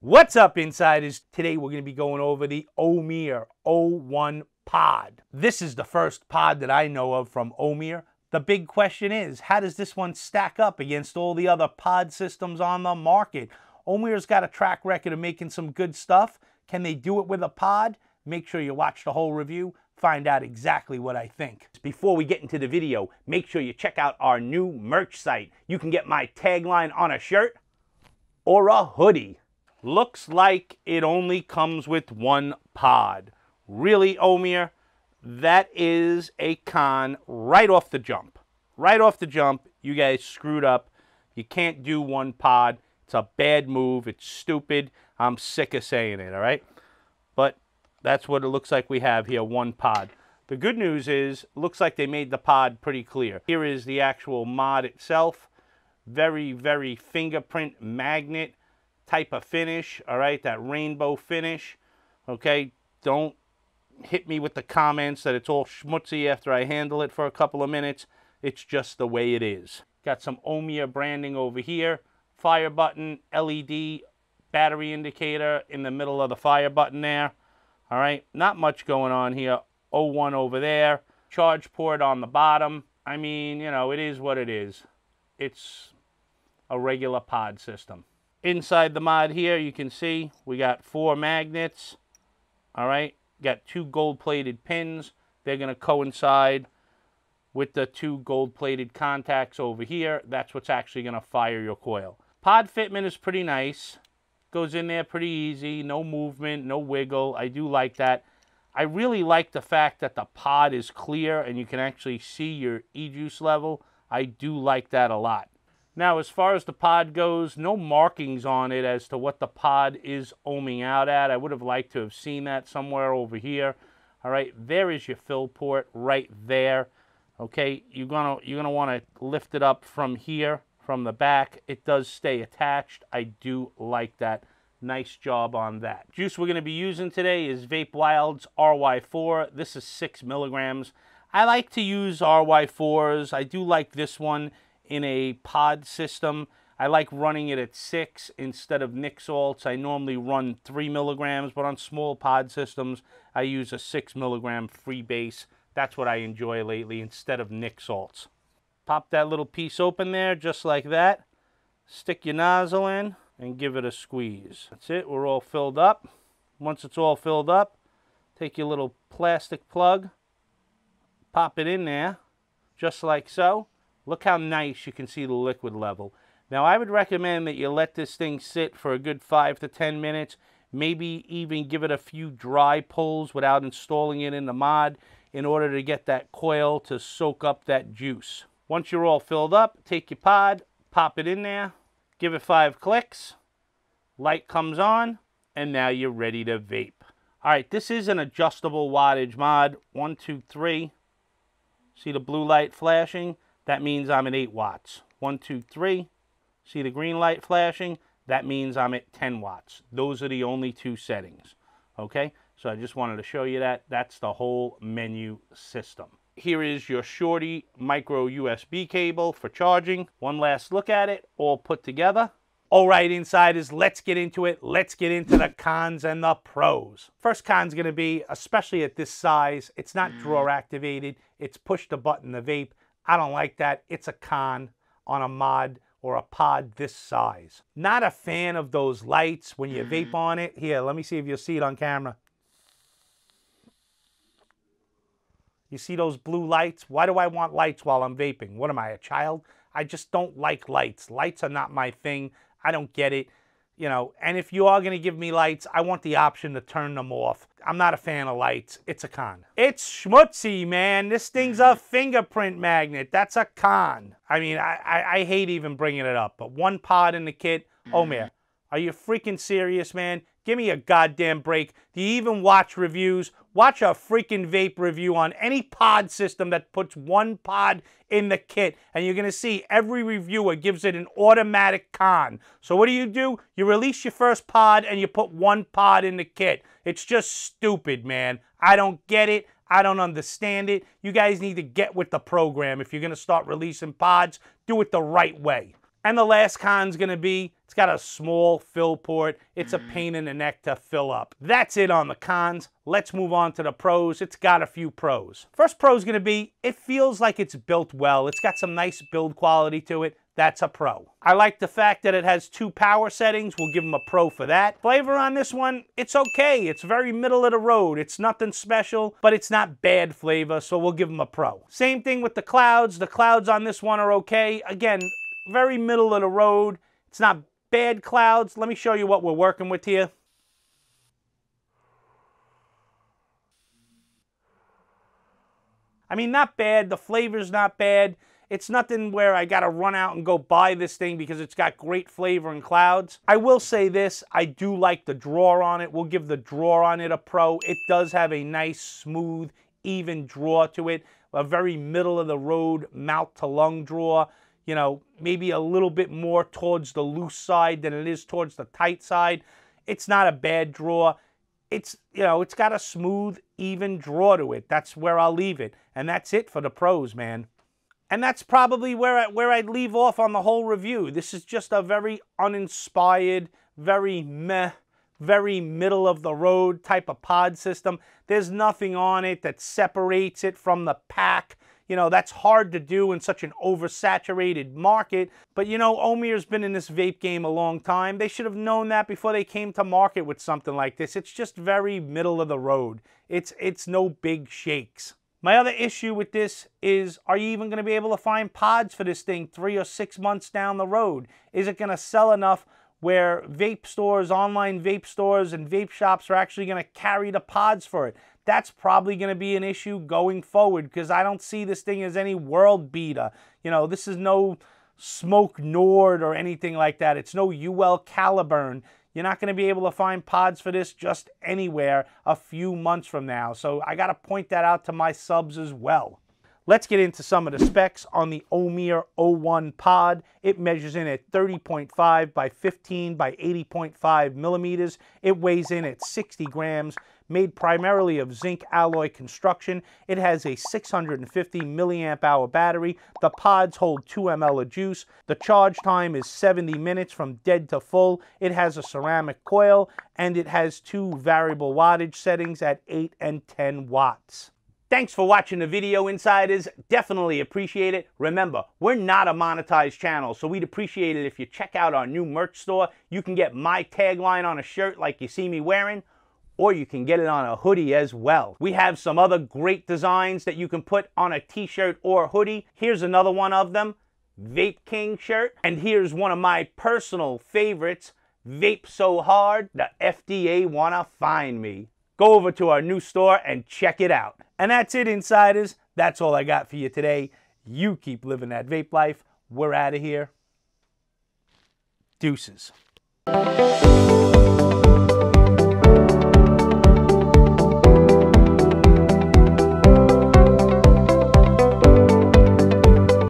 What's up, Insiders? Today we're going to be going over the Oumier O1 pod. This is the first pod that I know of from Oumier. The big question is, how does this one stack up against all the other pod systems on the market? Oumier's got a track record of making some good stuff. Can they do it with a pod? Make sure you watch the whole review. Find out exactly what I think. Before we get into the video, make sure you check out our new merch site. You can get my tagline on a shirt or a hoodie. Looks like it only comes with one pod. Really, Oumier? That is a con right off the jump. Right off the jump, you guys screwed up. You can't do one pod. It's a bad move. It's stupid. I'm sick of saying it, all right? But that's what it looks like we have here, one pod. The good news is, looks like they made the pod pretty clear. Here is the actual mod itself. Very, very fingerprint magnet type of finish, all right? That rainbow finish, okay? Don't hit me with the comments that it's all schmutzy after I handle it for a couple of minutes. It's just the way it is. Got some Oumier branding over here. Fire button, LED battery indicator in the middle of the fire button there, all right? Not much going on here. O1 over there. Charge port on the bottom. I mean, you know, it is what it is. It's a regular pod system. Inside the mod here, you can see we got four magnets, all right? Got two gold-plated pins. They're going to coincide with the two gold-plated contacts over here. That's what's actually going to fire your coil. Pod fitment is pretty nice. Goes in there pretty easy. No movement, no wiggle. I do like that. I really like the fact that the pod is clear and you can actually see your e-juice level. I do like that a lot. Now, as far as the pod goes, no markings on it as to what the pod is ohming out at. I would have liked to have seen that somewhere over here. All right, there is your fill port right there. Okay, you're gonna want to lift it up from here, from the back. It does stay attached. I do like that. Nice job on that. Juice we're gonna be using today is Vape Wild's RY4. This is 6 milligrams. I like to use RY4s. I do like this one in a pod system. I like running it at 6 instead of Nick salts. I normally run 3 milligrams, but on small pod systems, I use a 6 milligram free base. That's what I enjoy lately instead of Nick salts. Pop that little piece open there, just like that. Stick your nozzle in and give it a squeeze. That's it, we're all filled up. Once it's all filled up, take your little plastic plug, pop it in there, just like so. Look how nice you can see the liquid level. Now, I would recommend that you let this thing sit for a good 5 to 10 minutes, maybe even give it a few dry pulls without installing it in the mod in order to get that coil to soak up that juice. Once you're all filled up, take your pod, pop it in there, give it 5 clicks, light comes on, and now you're ready to vape. All right, this is an adjustable wattage mod, 1, 2, 3. See the blue light flashing? That means I'm at 8 watts. 1, 2, 3. See the green light flashing? That means I'm at 10 watts. Those are the only two settings, okay? So I just wanted to show you that. That's the whole menu system. Here is your shorty micro USB cable for charging. One last look at it, all put together. All right, Insiders, let's get into it. Let's get into the cons and the pros. First con's gonna be, especially at this size, it's not drawer activated, it's push the button to vape. I don't like that. It's a con on a mod or a pod this size. Not a fan of those lights when you vape on it. Here, let me see if you'll see it on camera. You see those blue lights? Why do I want lights while I'm vaping? What am I, a child? I just don't like lights. Lights are not my thing. I don't get it. You know, and if you are going to give me lights, I want the option to turn them off. I'm not a fan of lights. It's a con. It's schmutzy, man. This thing's a fingerprint magnet. That's a con. I mean, I hate even bringing it up, but one pod in the kit. Oumier, are you freaking serious, man? Give me a goddamn break. Do you even watch reviews? Watch a freaking vape review on any pod system that puts one pod in the kit, and you're going to see every reviewer gives it an automatic con. So what do? You release your first pod, and you put one pod in the kit. It's just stupid, man. I don't get it. I don't understand it. You guys need to get with the program. If you're going to start releasing pods, do it the right way. And the last con is going to be It's got a small fill port. It's a pain in the neck to fill up. That's it on the cons. Let's move on to the pros. It's got a few pros. First pro is going to be, it feels like it's built well. It's got some nice build quality to it. That's a pro. I like the fact that it has two power settings. We'll give them a pro for that. Flavor on this one, it's okay. It's very middle of the road. It's nothing special, but it's not bad flavor, so we'll give them a pro. Same thing with the clouds. The clouds on this one are okay. Again, very middle of the road. It's not bad clouds. Let me show you what we're working with here. I mean, not bad. The flavor's not bad. It's nothing where I gotta run out and go buy this thing because it's got great flavor and clouds. I will say this, I do like the draw on it. We'll give the draw on it a pro. It does have a nice, smooth, even draw to it. A very middle of the road, mouth to lung draw. You know, maybe a little bit more towards the loose side than it is towards the tight side. It's not a bad draw. It's, you know, it's got a smooth, even draw to it. That's where I'll leave it. And that's it for the pros, man. And that's probably where I'd leave off on the whole review. This is just a very uninspired, very meh, very middle of the road type of pod system. There's nothing on it that separates it from the pack. You know, that's hard to do in such an oversaturated market. But you know, Oumir's been in this vape game a long time. They should have known that before they came to market with something like this. It's just very middle of the road. It's no big shakes. My other issue with this is, are you even going to be able to find pods for this thing 3 or 6 months down the road? Is it going to sell enough where vape stores, online vape stores, and vape shops are actually going to carry the pods for it? That's probably going to be an issue going forward because I don't see this thing as any world beater. You know, this is no Smoke Nord or anything like that. It's no Uwell Caliburn. You're not going to be able to find pods for this just anywhere a few months from now. So I got to point that out to my subs as well. Let's get into some of the specs on the Oumier O1 pod. It measures in at 30.5 by 15 by 80.5 millimeters. It weighs in at 60 grams. Made primarily of zinc alloy construction. It has a 650 milliamp hour battery. The pods hold 2 ml of juice. The charge time is 70 minutes from dead to full. It has a ceramic coil and it has 2 variable wattage settings at 8 and 10 watts. Thanks for watching the video, Insiders. Definitely appreciate it. Remember, we're not a monetized channel, so we'd appreciate it if you check out our new merch store. You can get my tagline on a shirt like you see me wearing, or you can get it on a hoodie as well. We have some other great designs that you can put on a t-shirt or a hoodie. Here's another one of them, Vape King shirt. And here's one of my personal favorites, Vape So Hard, the FDA Wanna Find Me. Go over to our new store and check it out. And that's it, Insiders. That's all I got for you today. You keep living that vape life. We're out of here. Deuces.